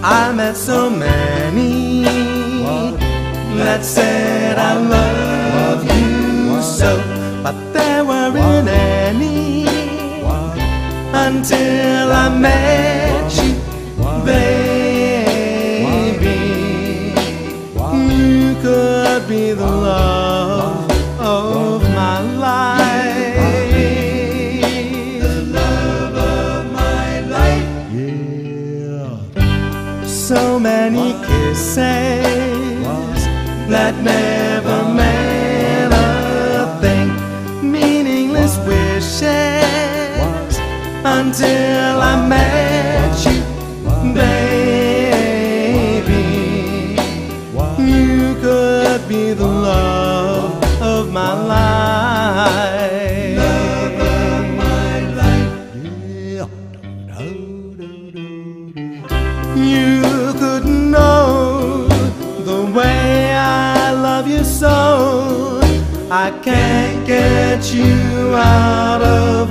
I met so many that said I love you so, but there weren't any until I met you, baby. You could be the love of my life, the love of my life. Yeah. So many kisses that never meant a thing, meaningless wishes until I met you, baby. You could be the love of my life, love of my life. You could know the way I love you so. I can't get you out of